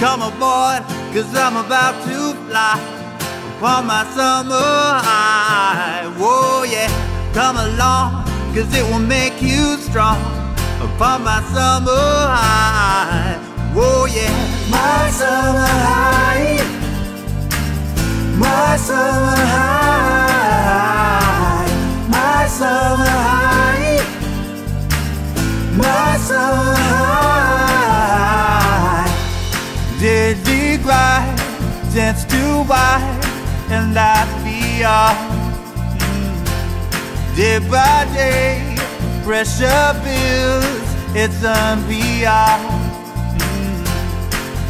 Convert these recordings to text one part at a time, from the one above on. Come aboard, 'cause I'm about to fly upon my summer high. Whoa, yeah, come along, 'cause it will make you strong upon my summer high. Whoa, yeah, my summer high, my summer high, my summer high, my summer high. Dizzy glide, dance too wide, and life beyond. Day by day, pressure builds, it's unbeyond.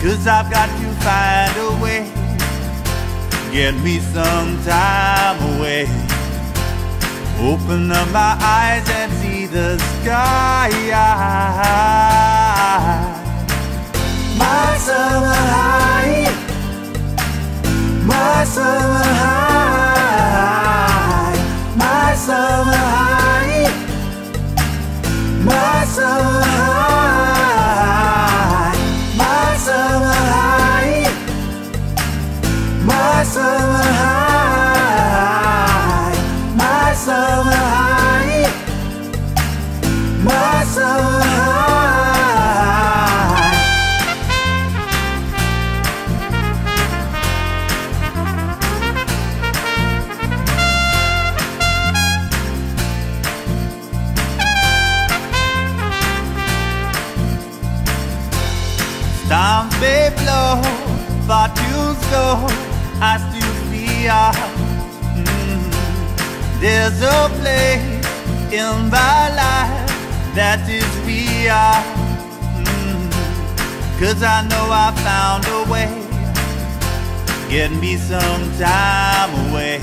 'Cause I've got to find a way, get me some time away. Open up my eyes and see the sky. My summer high, my summer high, my summer high, my summer high, my summer high, my summer high, my summer high, my summer high. Storms may blow, fortunes go, I still be out. There's a place in my life that is beyond. 'Cause I know I found a way, get me some time away.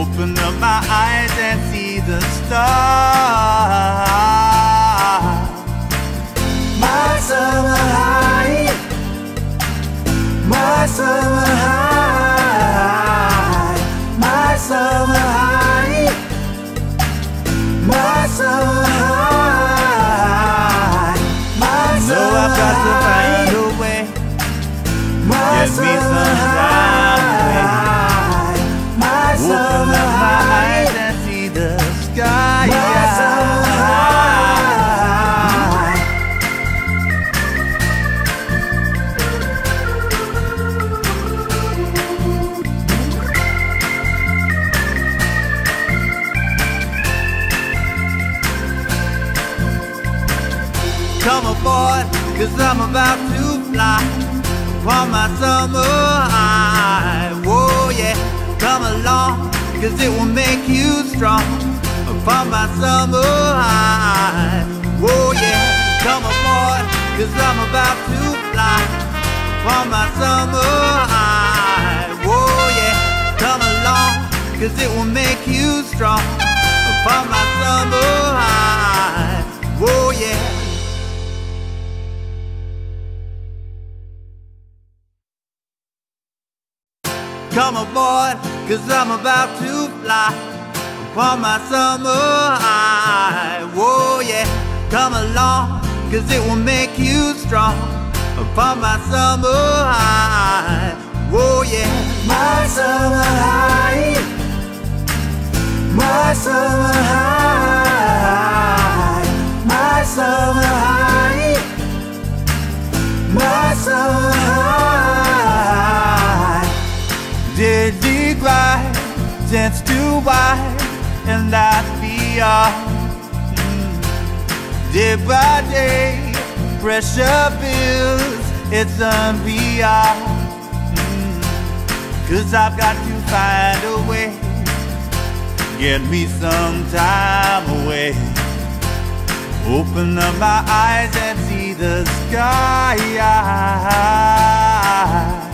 Open up my eyes and see the stars. My summer high, my summer high, my summer high, my summer high, my summer high. No, I've got to find a way, get me some time away. Open up my eyes and see the sky. Come aboard, 'cause I'm about to fly upon my summer high. Whoa, yeah, come along, 'cause it will make you strong upon my summer high. Whoa, yeah, come aboard, 'cause I'm about to fly upon my summer high. Whoa, yeah, come along, 'cause it will make you strong upon my summer high. Whoa, yeah. Come aboard, 'cause I'm about to fly upon my summer high. Whoa, yeah, come along, 'cause it will make you strong upon my summer high. Whoa, yeah, my summer high, my summer high, my summer high, my summer high. Dizzy glide, dance too wide, and life beyond. Day by day, pressure builds, it's unbeyond. 'Cause I've got to find a way, get me some time away. Open up my eyes and see the sky.